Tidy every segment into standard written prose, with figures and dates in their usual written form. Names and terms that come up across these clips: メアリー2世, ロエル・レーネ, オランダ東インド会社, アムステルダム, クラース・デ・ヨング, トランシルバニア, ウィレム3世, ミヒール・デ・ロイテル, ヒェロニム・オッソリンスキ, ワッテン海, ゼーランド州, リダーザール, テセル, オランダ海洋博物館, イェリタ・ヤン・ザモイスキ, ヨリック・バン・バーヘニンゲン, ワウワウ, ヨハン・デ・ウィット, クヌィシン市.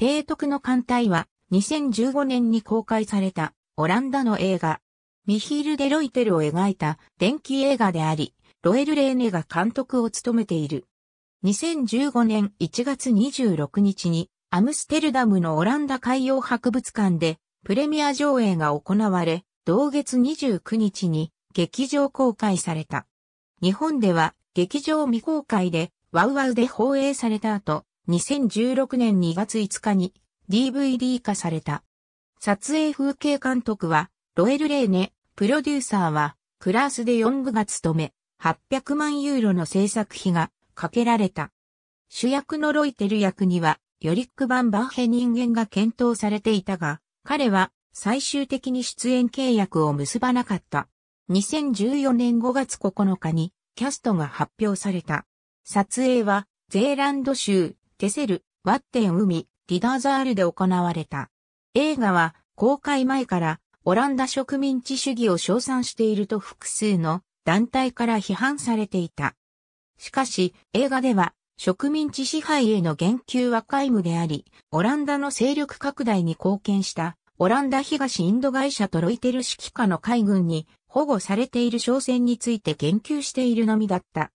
提督の艦隊は2015年に公開されたオランダの映画ミヒール・デ・ロイテルを描いた伝記映画であり、ロエル・レーネが監督を務めている。2015年1月26日にアムステルダムのオランダ海洋博物館でプレミア上映が行われ、同月29日に劇場公開された。日本では劇場未公開でワウワウで放映された後、2016年2月5日に DVD 化された。撮影風景監督はロエル・レーネ、プロデューサーはクラース・デ・ヨングが務め、800万ユーロの制作費がかけられた。主役のロイテル役には、ヨリック・バン・バーヘニンゲンが検討されていたが、彼は最終的に出演契約を結ばなかった。2014年5月9日にキャストが発表された。撮影は、ゼーランド州、テセル、ワッテン海、リダーザールで行われた。映画は、公開前から、オランダ植民地主義を称賛していると複数の団体から批判されていた。しかし、映画では植民地支配への言及は皆無であり、オランダの勢力拡大に貢献したオランダ東インド会社とロイテル指揮下の海軍に保護されている商船について言及しているのみだった。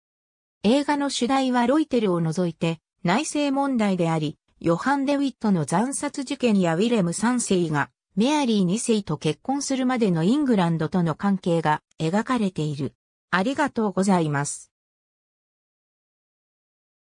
映画の主題はロイテルを除いて内政問題であり、ヨハン・デ・ウィットの惨殺事件やウィレム3世がメアリー2世と結婚するまでのイングランドとの関係が描かれている。ありがとうございます。